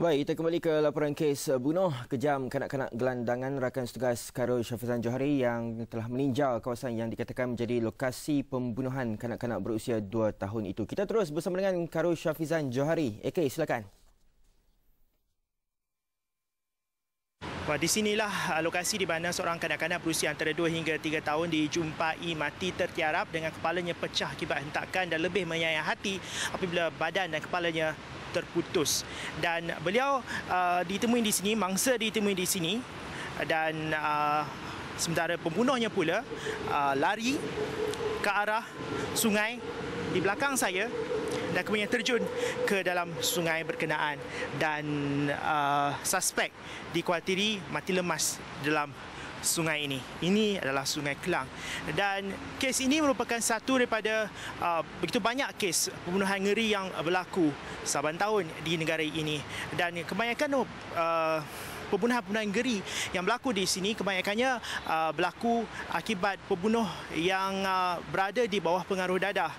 Baik, kita kembali ke laporan kes bunuh kejam kanak-kanak gelandangan rakan setugas Khairul Shafizan Johari yang telah meninjau kawasan yang dikatakan menjadi lokasi pembunuhan kanak-kanak berusia 2 tahun itu. Kita terus bersama dengan Khairul Shafizan Johari. AK, silakan. Di sinilah lokasi di mana seorang kanak-kanak berusia antara 2 hingga 3 tahun dijumpai mati tertiarap dengan kepalanya pecah akibat hentakan dan lebih menyayat hati apabila badan dan kepalanya terputus. Dan beliau ditemui di sini, mangsa ditemui di sini dan sementara pembunuhnya pula lari ke arah sungai di belakang saya dan kemudian terjun ke dalam sungai berkenaan dan suspek dikuatiri mati lemas dalam sungai ini. Ini adalah Sungai Klang dan kes ini merupakan satu daripada begitu banyak kes pembunuhan ngeri yang berlaku saban tahun di negara ini dan kebanyakan pembunuhan-pembunuhan ngeri yang berlaku di sini kebanyakannya berlaku akibat pembunuh yang berada di bawah pengaruh dadah.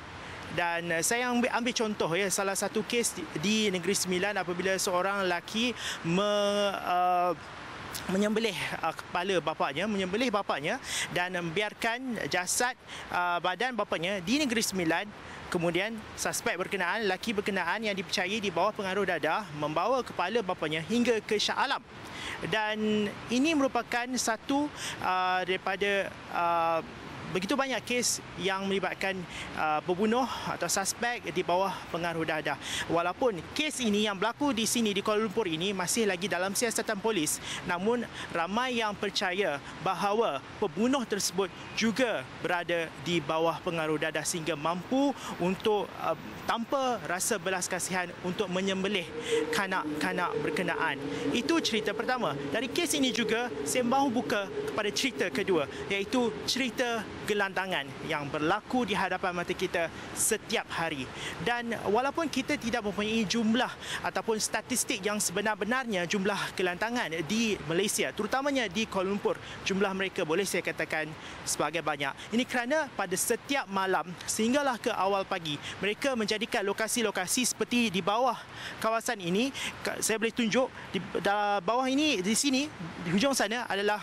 Dan saya ambil contoh ya salah satu kes di Negeri Sembilan apabila seorang lelaki menyembelih kepala bapaknya, menyembelih bapaknya dan membiarkan jasad badan bapaknya di Negeri Sembilan. Kemudian suspek berkenaan, lelaki berkenaan yang dipercayai di bawah pengaruh dadah membawa kepala bapanya hingga ke Shah Alam. Dan ini merupakan satu daripada begitu banyak kes yang melibatkan pembunuh atau suspek di bawah pengaruh dadah. Walaupun kes ini yang berlaku di sini di Kuala Lumpur ini masih lagi dalam siasatan polis, namun ramai yang percaya bahawa pembunuh tersebut juga berada di bawah pengaruh dadah sehingga mampu untuk tanpa rasa belas kasihan untuk menyembelih kanak-kanak berkenaan. Itu cerita pertama. Dari kes ini juga saya mahu buka kepada cerita kedua, iaitu cerita gelandangan yang berlaku di hadapan mata kita setiap hari. Dan walaupun kita tidak mempunyai jumlah ataupun statistik yang sebenar-benarnya jumlah gelandangan di Malaysia, terutamanya di Kuala Lumpur, jumlah mereka boleh saya katakan sebagai banyak. Ini kerana pada setiap malam sehinggalah ke awal pagi, mereka menjadikan lokasi-lokasi seperti di bawah kawasan ini. Saya boleh tunjuk di bawah ini, di sini, di hujung sana adalah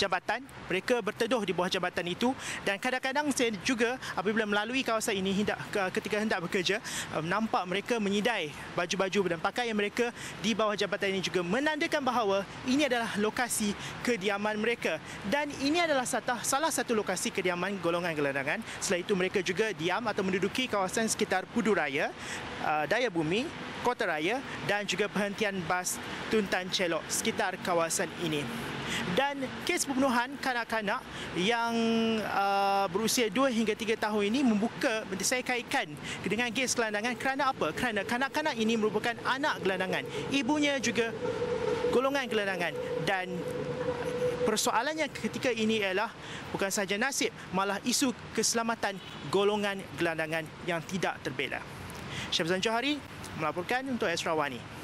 jabatan, mereka berteduh di bawah jabatan itu dan kadang-kadang saya juga apabila melalui kawasan ini ketika hendak bekerja nampak mereka menyidai baju-baju dan pakaian mereka di bawah jabatan ini juga menandakan bahawa ini adalah lokasi kediaman mereka dan ini adalah salah satu lokasi kediaman golongan gelandangan. Selain itu mereka juga diam atau menduduki kawasan sekitar Pudu Raya, Daya Bumi, Kota Raya dan juga perhentian bas Tuntan Celok sekitar kawasan ini. Dan kes pembunuhan kanak-kanak yang berusia 2 hingga 3 tahun ini membuka, saya kaitkan dengan kes gelandangan kerana apa? Kerana kanak-kanak ini merupakan anak gelandangan. Ibunya juga golongan gelandangan dan persoalannya ketika ini ialah bukan sahaja nasib, malah isu keselamatan golongan gelandangan yang tidak terbela. Shafizan Johari melaporkan untuk Astro Awani.